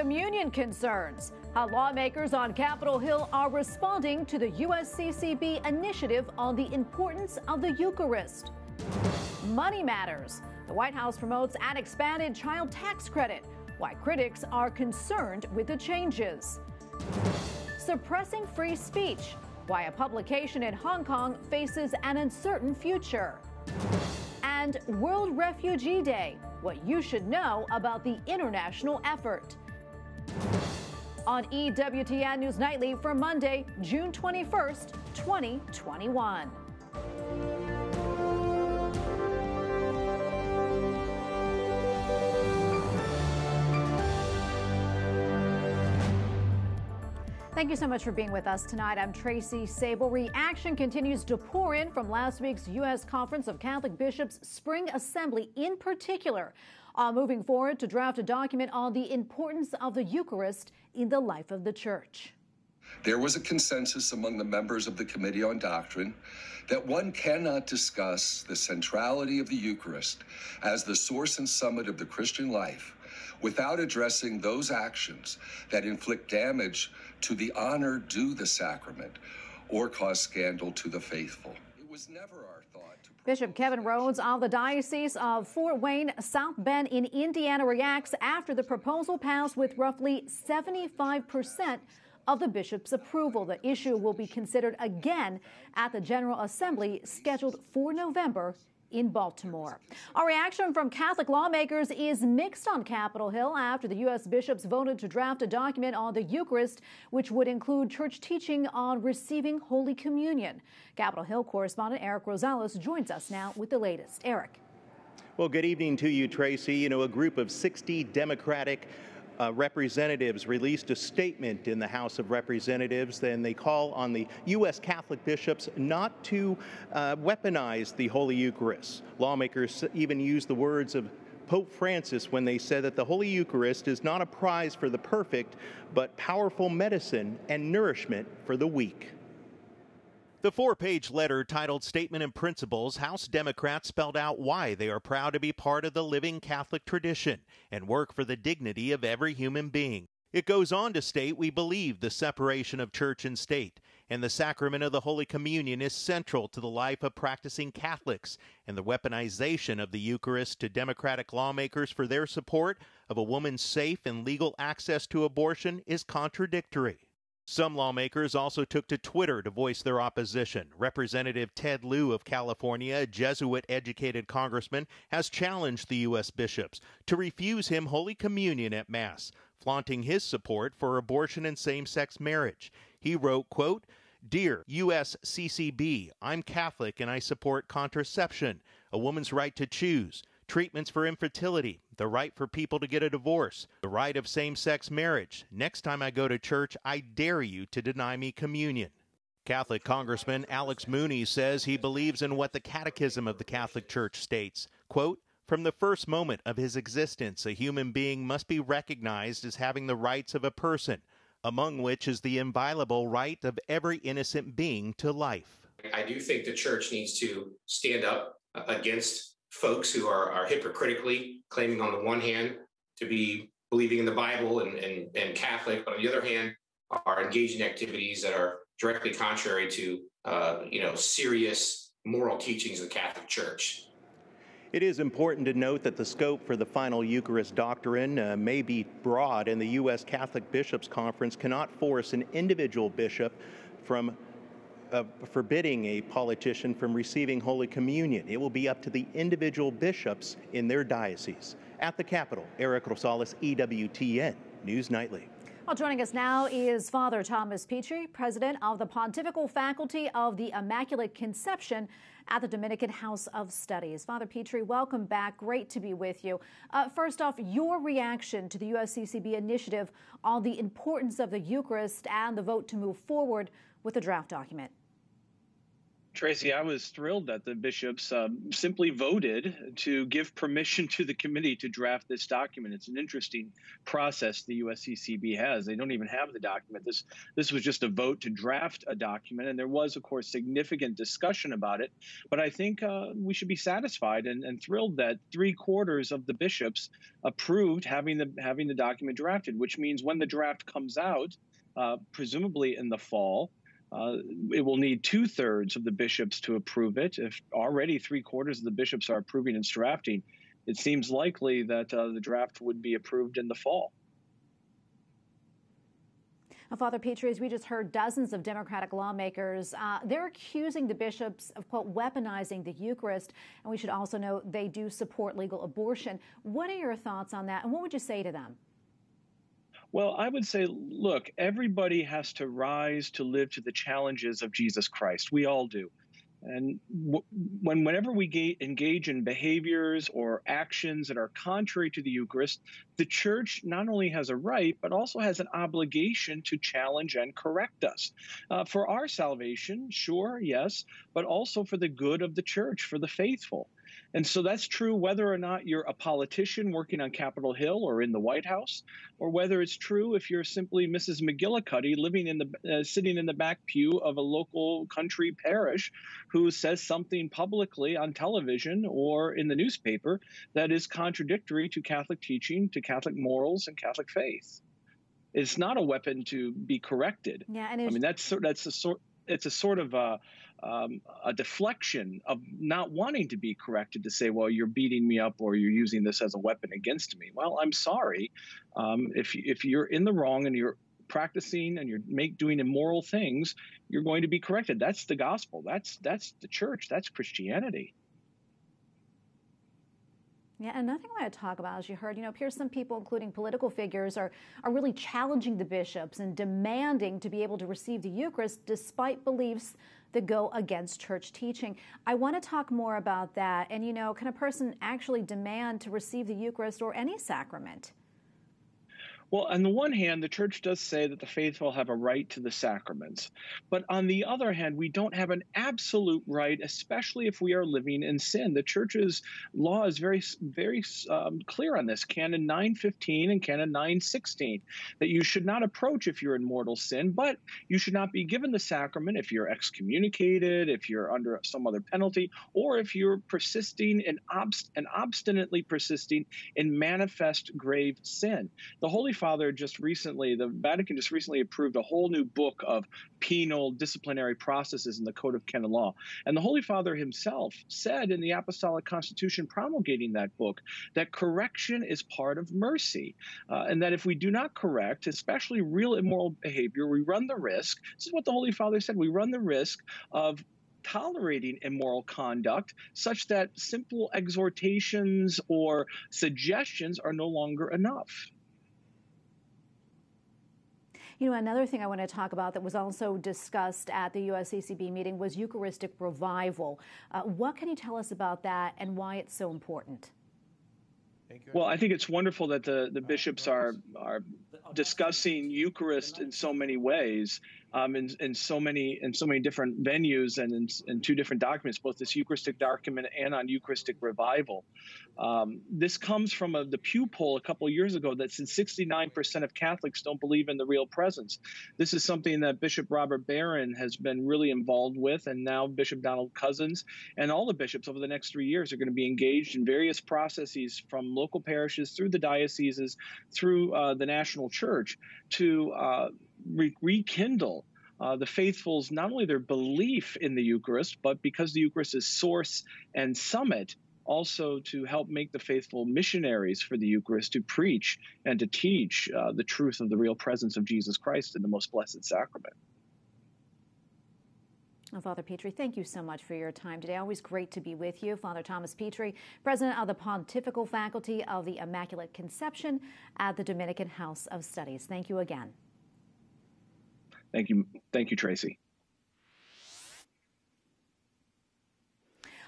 communion concerns, how lawmakers on Capitol Hill are responding to the USCCB initiative on the importance of the Eucharist. Money matters. The White House promotes an expanded child tax credit, why critics are concerned with the changes. Suppressing free speech, why a publication in Hong Kong faces an uncertain future. And World Refugee Day, what you should know about the international effort. On EWTN News Nightly for Monday, June 21st, 2021. Thank you so much for being with us tonight. I'm Tracy Sable. Reaction continues to pour in from last week's U.S. Conference of Catholic Bishops Spring Assembly in particular, moving forward to draft a document on the importance of the Eucharist in the life of the Church. There was a consensus among the members of the Committee on Doctrine that one cannot discuss the centrality of the Eucharist as the source and summit of the Christian life without addressing those actions that inflict damage to the honor due the sacrament or cause scandal to the faithful. It was never our thought to... Bishop Kevin Rhodes of the Diocese of Fort Wayne, South Bend in Indiana reacts after the proposal passed with roughly 75% of the bishop's approval. The issue will be considered again at the General Assembly scheduled for November in Baltimore. Our reaction from Catholic lawmakers is mixed on Capitol Hill after the U.S. bishops voted to draft a document on the Eucharist, which would include church teaching on receiving Holy Communion. Capitol Hill correspondent Eric Rosales joins us now with the latest. Eric. Well, good evening to you, Tracy. You know, a group of 60 Democratic representatives released a statement in the House of Representatives, and they call on the U.S. Catholic bishops not to weaponize the Holy Eucharist. Lawmakers even used the words of Pope Francis when they said that the Holy Eucharist is not a prize for the perfect, but powerful medicine and nourishment for the weak. The four-page letter titled Statement and Principles, House Democrats spelled out why they are proud to be part of the living Catholic tradition and work for the dignity of every human being. It goes on to state, we believe the separation of church and state and the sacrament of the Holy Communion is central to the life of practicing Catholics, and the weaponization of the Eucharist to Democratic lawmakers for their support of a woman's safe and legal access to abortion is contradictory. Some lawmakers also took to Twitter to voice their opposition. Representative Ted Lieu of California, a Jesuit-educated congressman, has challenged the U.S. bishops to refuse him Holy Communion at Mass, flaunting his support for abortion and same-sex marriage. He wrote, quote, "Dear USCCB, I'm Catholic and I support contraception, a woman's right to choose, treatments for infertility, the right for people to get a divorce, the right of same-sex marriage. Next time I go to church, I dare you to deny me communion." Catholic Congressman Alex Mooney says he believes in what the Catechism of the Catholic Church states, quote, "From the first moment of his existence, a human being must be recognized as having the rights of a person, among which is the inviolable right of every innocent being to life." I do think the church needs to stand up against folks who are hypocritically claiming on the one hand to be believing in the Bible and Catholic, but on the other hand are engaging in activities that are directly contrary to serious moral teachings of the Catholic Church. It is important to note that the scope for the final Eucharist doctrine may be broad, and the U.S. Catholic Bishops' Conference cannot force an individual bishop from forbidding a politician from receiving Holy Communion. It will be up to the individual bishops in their diocese. At the Capitol, Eric Rosales, EWTN News Nightly. Well, joining us now is Father Thomas Petri, president of the Pontifical Faculty of the Immaculate Conception at the Dominican House of Studies. Father Petri, welcome back. Great to be with you. First off, your reaction to the USCCB initiative on the importance of the Eucharist and the vote to move forward with the draft document. Tracy, I was thrilled that the bishops simply voted to give permission to the committee to draft this document. It's an interesting process the USCCB has. They don't even have the document. This was just a vote to draft a document. And there was, of course, significant discussion about it. But I think we should be satisfied and thrilled that 3/4 of the bishops approved having the document drafted, which means when the draft comes out, presumably in the fall, it will need 2/3 of the bishops to approve it. If already 3/4 of the bishops are approving and drafting, it seems likely that the draft would be approved in the fall. Now, Father Petri, as we just heard, dozens of Democratic lawmakers, they're accusing the bishops of, quote, weaponizing the Eucharist. And we should also know they do support legal abortion. What are your thoughts on that? And what would you say to them? Well, I would say, look, everybody has to rise to live to the challenges of Jesus Christ. We all do. And whenever we engage in behaviors or actions that are contrary to the Eucharist, the Church not only has a right, but also has an obligation to challenge and correct us for our salvation, sure, yes, but also for the good of the Church, for the faithful. And so that's true whether or not you're a politician working on Capitol Hill or in the White House, or whether it's true if you're simply Mrs. McGillicuddy living in the sitting in the back pew of a local country parish who says something publicly on television or in the newspaper that is contradictory to Catholic teaching, to Catholic morals and Catholic faith. It's not a weapon to be corrected. Yeah, and I mean that's the sort. It's a sort of a deflection of not wanting to be corrected to say, well, you're beating me up or you're using this as a weapon against me. Well, I'm sorry. If you're in the wrong and you're practicing and you're doing immoral things, you're going to be corrected. That's the gospel. That's the Church. That's Christianity. Yeah, and another thing I want to talk about, as you heard, you know, appears some people, including political figures, are really challenging the bishops and demanding to be able to receive the Eucharist despite beliefs that go against Church teaching. I want to talk more about that. And, you know, can a person actually demand to receive the Eucharist or any sacrament? Well, on the one hand, the Church does say that the faithful have a right to the sacraments. But on the other hand, we don't have an absolute right, especially if we are living in sin. The Church's law is very, very clear on this, Canon 915 and Canon 916, that you should not approach if you're in mortal sin, but you should not be given the sacrament if you're excommunicated, if you're under some other penalty, or if you're persisting and obstinately persisting in manifest grave sin. The Holy Father the Vatican just recently approved a whole new book of penal disciplinary processes in the Code of Canon Law. And the Holy Father himself said in the Apostolic Constitution promulgating that book that correction is part of mercy, and that if we do not correct, especially real immoral behavior, we run the risk. This is what the Holy Father said. We run the risk of tolerating immoral conduct such that simple exhortations or suggestions are no longer enough. You know, another thing I want to talk about that was also discussed at the USCCB meeting was Eucharistic revival. What can you tell us about that and why it's so important? Well, I think it's wonderful that the bishops are discussing Eucharist in so many ways, in so many different venues and in two different documents, both this Eucharistic document and on Eucharistic revival. This comes from the Pew poll a couple of years ago that said 69% of Catholics don't believe in the real presence. This is something that Bishop Robert Barron has been really involved with, and now Bishop Donald Cousins and all the bishops over the next 3 years are going to be engaged in various processes from local parishes through the dioceses, through the national church to rekindle the faithful's not only their belief in the Eucharist, but because the Eucharist is source and summit, also to help make the faithful missionaries for the Eucharist to preach and to teach the truth of the real presence of Jesus Christ in the most blessed sacrament. Well, Father Petri, thank you so much for your time today. Always great to be with you. Father Thomas Petri, President of the Pontifical Faculty of the Immaculate Conception at the Dominican House of Studies. Thank you again. Thank you. Thank you, Tracy.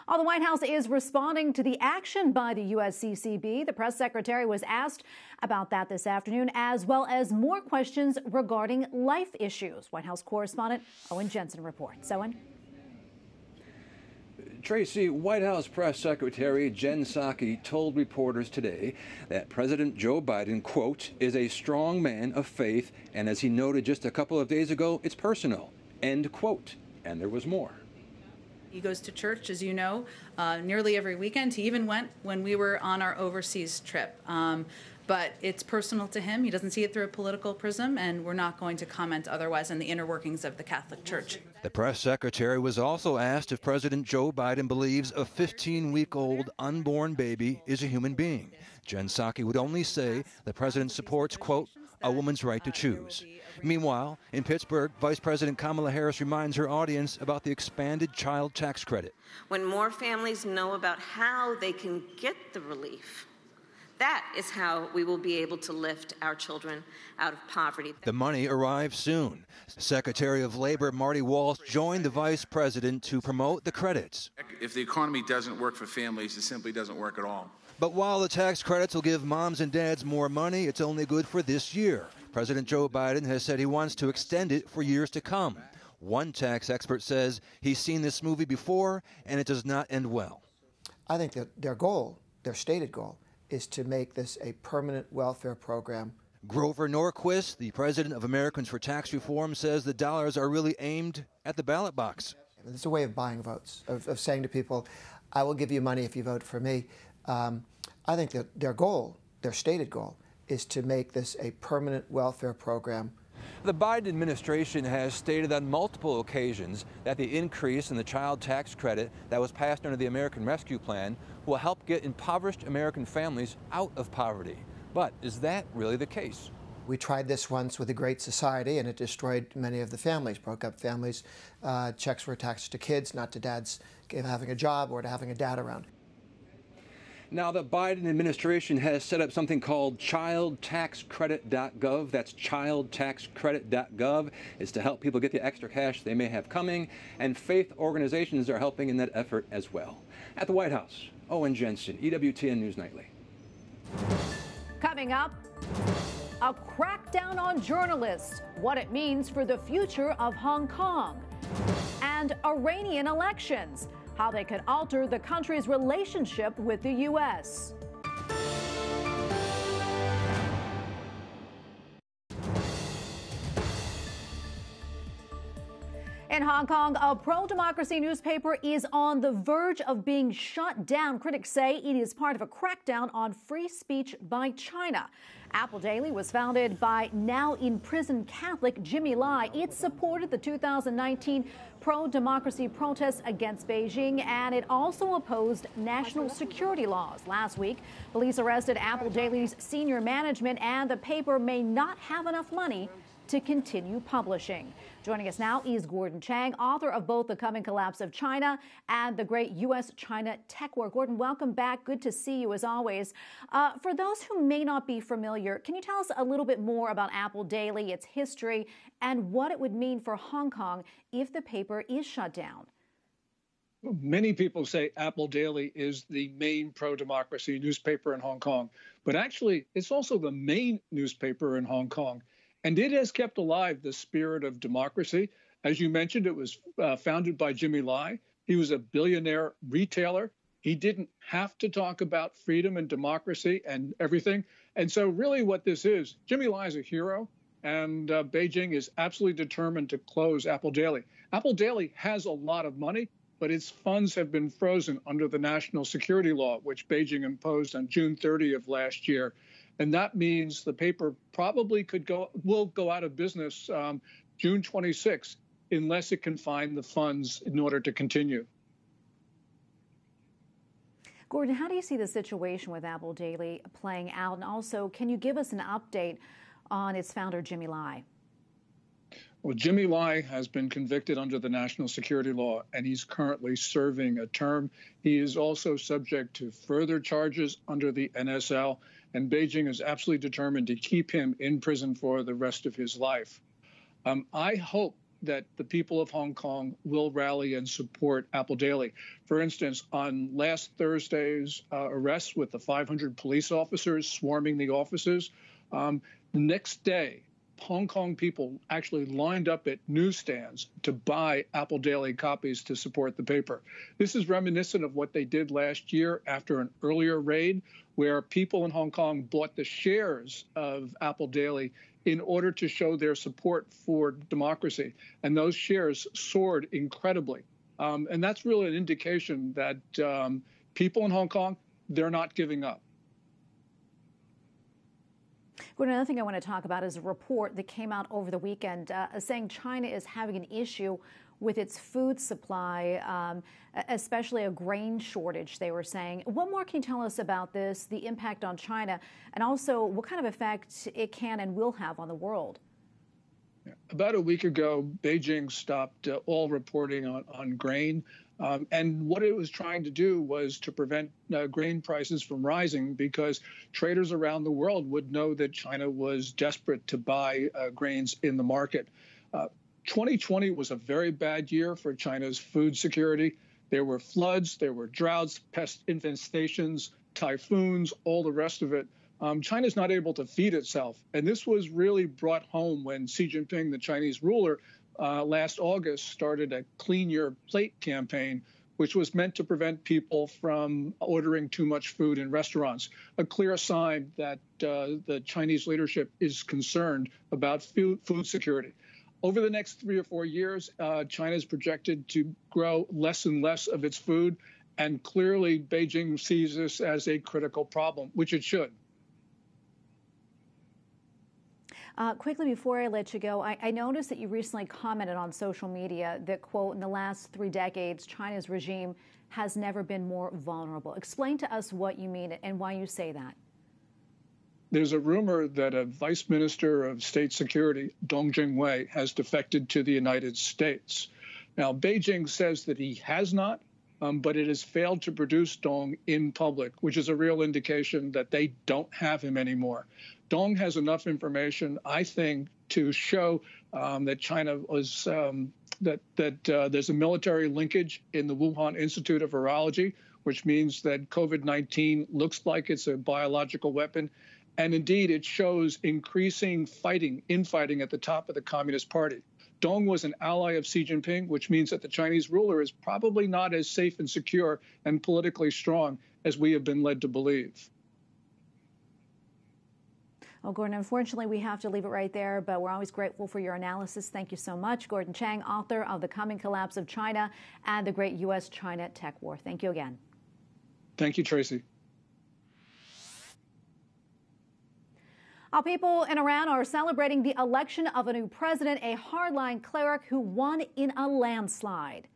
The White House is responding to the action by the USCCB. The press secretary was asked about that this afternoon, as well as more questions regarding life issues. White House correspondent Owen Jensen reports. Owen? Tracy, White House Press Secretary Jen Psaki told reporters today that President Joe Biden, quote, is a strong man of faith, and as he noted just a couple of days ago, it's personal, end quote. And there was more. He goes to church, as you know, nearly every weekend. He even went when we were on our overseas trip. But it's personal to him. He doesn't see it through a political prism, and we're not going to comment otherwise on the inner workings of the Catholic Church. The press secretary was also asked if President Joe Biden believes a 15-week-old unborn baby is a human being. Jen Psaki would only say the president supports, quote, a woman's right to choose. Meanwhile, in Pittsburgh, Vice President Kamala Harris reminds her audience about the expanded child tax credit. When more families know about how they can get the relief, that is how we will be able to lift our children out of poverty. The money arrives soon. Secretary of Labor Marty Walsh joined the vice president to promote the credits. If the economy doesn't work for families, it simply doesn't work at all. But while the tax credits will give moms and dads more money, it's only good for this year. President Joe Biden has said he wants to extend it for years to come. One tax expert says he's seen this movie before, and it does not end well. I think that their goal, their stated goal, is to make this a permanent welfare program. Grover Norquist, the president of Americans for Tax Reform, says the dollars are really aimed at the ballot box. It's a way of buying votes, of saying to people, I will give you money if you vote for me. I think that their goal, their stated goal, is to make this a permanent welfare program. The Biden administration has stated on multiple occasions that the increase in the child tax credit that was passed under the American Rescue Plan will help get impoverished American families out of poverty. But is that really the case? We tried this once with the Great Society, and it destroyed many of the families, broke up families. Checks were attached to kids, not to dads having a job or to having a dad around. Now, the Biden administration has set up something called childtaxcredit.gov. That's childtaxcredit.gov. It's to help people get the extra cash they may have coming, and faith organizations are helping in that effort as well. At the White House, Owen Jensen, EWTN News Nightly. Coming up, a crackdown on journalists, what it means for the future of Hong Kong, and Iranian elections, how they could alter the country's relationship with the U.S. In Hong Kong, a pro-democracy newspaper is on the verge of being shut down. Critics say it is part of a crackdown on free speech by China. Apple Daily was founded by now-in-prison Catholic Jimmy Lai. It supported the 2019 pro-democracy protests against Beijing, and it also opposed national security laws. Last week, police arrested Apple Daily's senior management, and the paper may not have enough money to continue publishing. Joining us now is Gordon Chang, author of both The Coming Collapse of China and The Great U.S.-China Tech War. Gordon, welcome back. Good to see you as always. For those who may not be familiar, can you tell us a little bit more about Apple Daily, its history, and what it would mean for Hong Kong if the paper is shut down? Many people say Apple Daily is the main pro-democracy newspaper in Hong Kong, but actually it's also the main newspaper in Hong Kong. And it has kept alive the spirit of democracy. As you mentioned, it was founded by Jimmy Lai. He was a billionaire retailer. He didn't have to talk about freedom and democracy and everything. And so really what this is, Jimmy Lai is a hero, and Beijing is absolutely determined to close Apple Daily. Apple Daily has a lot of money, but its funds have been frozen under the national security law, which Beijing imposed on June 30 of last year. And that means the paper probably will go out of business June 26, unless it can find the funds in order to continue. Gordon, how do you see the situation with Apple Daily playing out? And also, can you give us an update on its founder, Jimmy Lai? Well, Jimmy Lai has been convicted under the national security law, and he's currently serving a term. He is also subject to further charges under the NSL, and Beijing is absolutely determined to keep him in prison for the rest of his life. I hope that the people of Hong Kong will rally and support Apple Daily. For instance, on last Thursday's arrest with the 500 police officers swarming the offices, the next day, Hong Kong people actually lined up at newsstands to buy Apple Daily copies to support the paper. This is reminiscent of what they did last year after an earlier raid, where people in Hong Kong bought the shares of Apple Daily in order to show their support for democracy. And those shares soared incredibly. And that's really an indication that people in Hong Kong, they're not giving up. Gordon, another thing I want to talk about is a report that came out over the weekend saying China is having an issue with its food supply, especially a grain shortage, they were saying. What more can you tell us about this, the impact on China, and also what kind of effect it can and will have on the world? About a week ago, Beijing stopped all reporting on grain. And what it was trying to do was to prevent grain prices from rising, because traders around the world would know that China was desperate to buy grains in the market. 2020 was a very bad year for China's food security. There were floods, there were droughts, pest infestations, typhoons, all the rest of it. China's not able to feed itself. And this was really brought home when Xi Jinping, the Chinese ruler, last August started a Clean Your Plate campaign, which was meant to prevent people from ordering too much food in restaurants, a clear sign that the Chinese leadership is concerned about food security. Over the next 3 or 4 years, China is projected to grow less and less of its food, and clearly Beijing sees this as a critical problem, which it should. Quickly, before I let you go, I noticed that you recently commented on social media that, quote, in the last 3 decades, China's regime has never been more vulnerable. Explain to us what you mean and why you say that. There's a rumor that a vice minister of state security, Dong Jingwei, has defected to the United States. Now, Beijing says that he has not, but it has failed to produce Dong in public, which is a real indication that they don't have him anymore. Dong has enough information, I think, to show that China was that there's a military linkage in the Wuhan Institute of Virology, which means that COVID-19 looks like it's a biological weapon. And indeed, it shows increasing infighting at the top of the Communist Party. Dong was an ally of Xi Jinping, which means that the Chinese ruler is probably not as safe and secure and politically strong as we have been led to believe. Well, Gordon, unfortunately, we have to leave it right there, but we're always grateful for your analysis. Thank you so much. Gordon Chang, author of The Coming Collapse of China and The Great U.S.-China Tech War. Thank you again. Thank you, Tracy. Our people in Iran are celebrating the election of a new president, a hardline cleric who won in a landslide.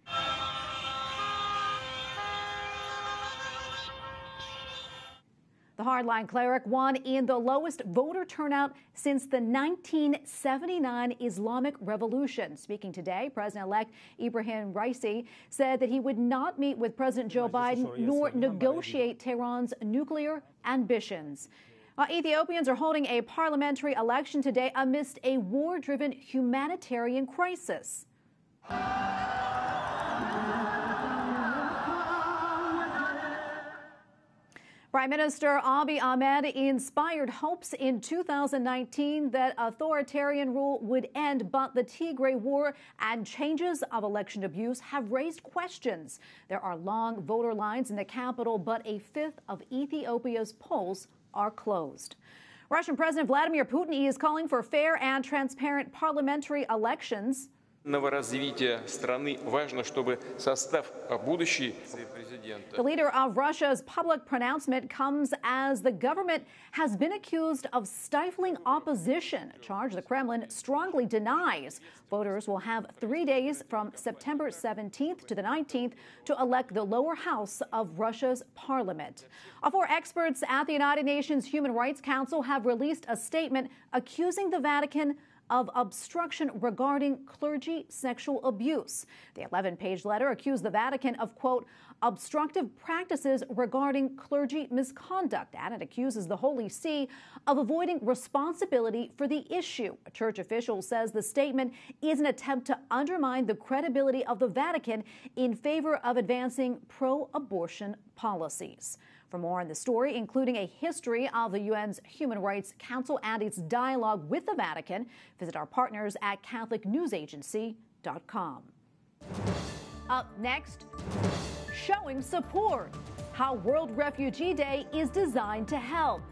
The hardline cleric won in the lowest voter turnout since the 1979 Islamic Revolution. Speaking today, President-elect Ibrahim Raisi said that he would not meet with President Joe Biden nor negotiate Tehran's nuclear ambitions. Ethiopians are holding a parliamentary election today amidst a war-driven humanitarian crisis. Prime Minister Abiy Ahmed inspired hopes in 2019 that authoritarian rule would end, but the Tigray war and changes of election abuse have raised questions. There are long voter lines in the capital, but a fifth of Ethiopia's polls are closed. Russian President Vladimir Putin is calling for fair and transparent parliamentary elections. The leader of Russia's public pronouncement comes as the government has been accused of stifling opposition, a charge the Kremlin strongly denies. Voters will have 3 days from September 17th to the 19th to elect the lower house of Russia's parliament. 4 experts at the United Nations Human Rights Council have released a statement accusing the Vatican of obstruction regarding clergy sexual abuse. The 11-page letter accused the Vatican of, quote, obstructive practices regarding clergy misconduct, and it accuses the Holy See of avoiding responsibility for the issue. A church official says the statement is an attempt to undermine the credibility of the Vatican in favor of advancing pro-abortion policies. For more on the story, including a history of the UN's Human Rights Council and its dialogue with the Vatican, visit our partners at CatholicNewsAgency.com. Up next, showing support, how World Refugee Day is designed to help.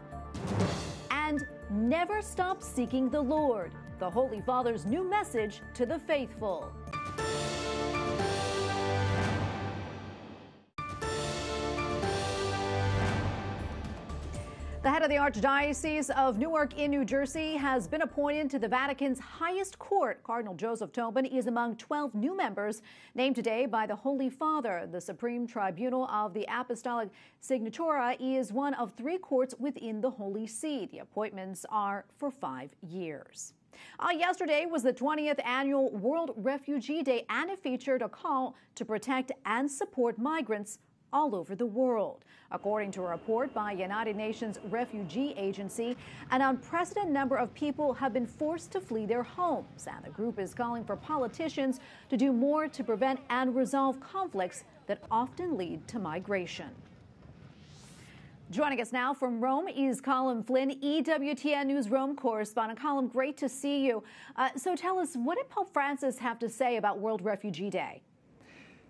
And never stop seeking the Lord, the Holy Father's new message to the faithful. The head of the Archdiocese of Newark in New Jersey has been appointed to the Vatican's highest court. Cardinal Joseph Tobin is among 12 new members named today by the Holy Father. The Supreme Tribunal of the Apostolic Signatura is one of three courts within the Holy See. The appointments are for 5 years. Yesterday was the 20th annual World Refugee Day, and it featured a call to protect and support migrants all over the world. According to a report by United Nations Refugee Agency, an unprecedented number of people have been forced to flee their homes, and the group is calling for politicians to do more to prevent and resolve conflicts that often lead to migration. Joining us now from Rome is Colin Flynn, EWTN News Rome correspondent. Colin, great to see you. So tell us, what did Pope Francis have to say about World Refugee Day?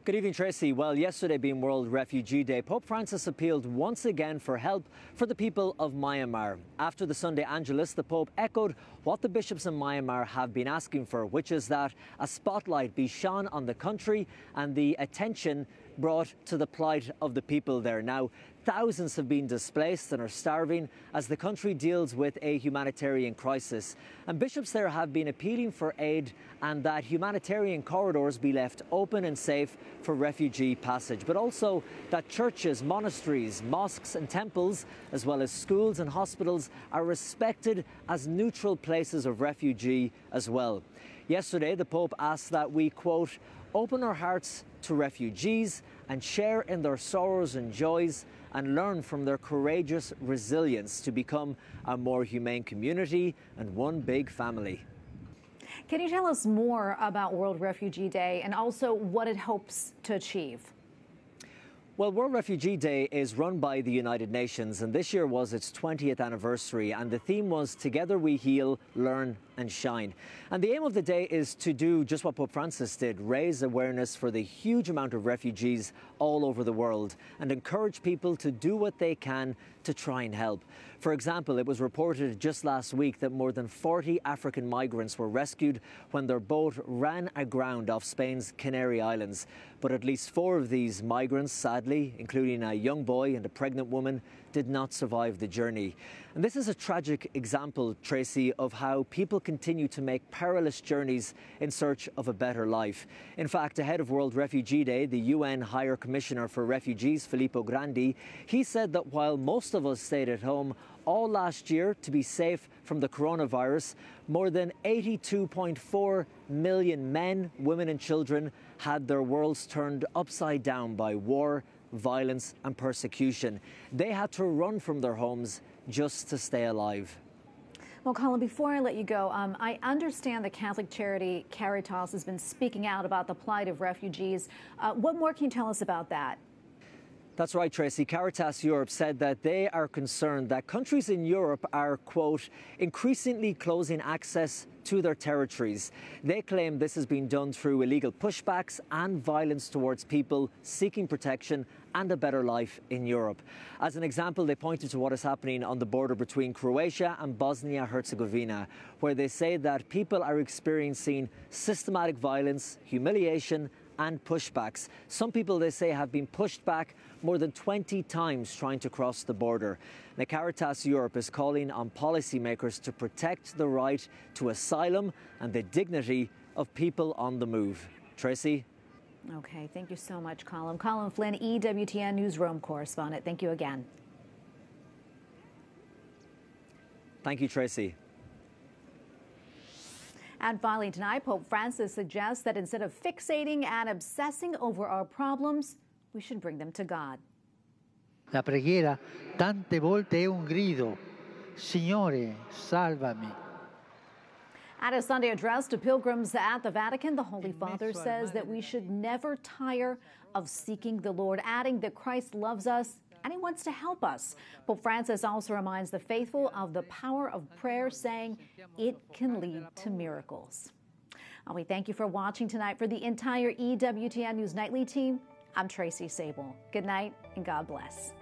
Good evening, Tracy. Well, yesterday being World Refugee Day, Pope Francis appealed once again for help for the people of Myanmar. After the Sunday Angelus, the Pope echoed what the bishops in Myanmar have been asking for, which is that a spotlight be shone on the country and the attention brought to the plight of the people there. Now, thousands have been displaced and are starving as the country deals with a humanitarian crisis. And bishops there have been appealing for aid and that humanitarian corridors be left open and safe for refugee passage, but also that churches, monasteries, mosques and temples, as well as schools and hospitals, are respected as neutral places of refuge as well. Yesterday, the Pope asked that we, quote, open our hearts to refugees and share in their sorrows and joys and learn from their courageous resilience to become a more humane community and one big family. Can you tell us more about World Refugee Day and also what it hopes to achieve? Well, World Refugee Day is run by the United Nations, and this year was its 20th anniversary, and the theme was Together We Heal, Learn and Shine. And the aim of the day is to do just what Pope Francis did, raise awareness for the huge amount of refugees all over the world and encourage people to do what they can to try and help. For example, it was reported just last week that more than 40 African migrants were rescued when their boat ran aground off Spain's Canary Islands. But at least 4 of these migrants, sadly, including a young boy and a pregnant woman, did not survive the journey. And this is a tragic example, Tracy, of how people continue to make perilous journeys in search of a better life. In fact, ahead of World Refugee Day, the UN Higher Commissioner for Refugees, Filippo Grandi, he said that while most of us stayed at home all last year to be safe from the coronavirus, more than 82.4 million men, women and children had their worlds turned upside down by war, violence and persecution. They had to run from their homes just to stay alive. Well, Colin, before I let you go, I understand the Catholic charity Caritas has been speaking out about the plight of refugees. What more can you tell us about that? That's right, Tracy. Caritas Europe said that they are concerned that countries in Europe are, quote, increasingly closing access to their territories. They claim this has been done through illegal pushbacks and violence towards people seeking protection and a better life in Europe. As an example, they pointed to what is happening on the border between Croatia and Bosnia-Herzegovina, where they say that people are experiencing systematic violence, humiliation, and pushbacks. Some people, they say, have been pushed back more than 20 times trying to cross the border. Now, Caritas Europe is calling on policymakers to protect the right to asylum and the dignity of people on the move. Tracy? Okay, thank you so much, Colin. Colin Flynn, EWTN News Rome correspondent. Thank you again. Thank you, Tracy. And finally tonight, Pope Francis suggests that instead of fixating and obsessing over our problems, we should bring them to God. La preghiera tante volte è un grido, Signore, salvami. At a Sunday address to pilgrims at the Vatican, the Holy Father says that we should never tire of seeking the Lord, adding that Christ loves us and he wants to help us. Pope Francis also reminds the faithful of the power of prayer, saying it can lead to miracles. And we thank you for watching tonight. For the entire EWTN News Nightly team, I'm Tracy Sable. Good night and God bless.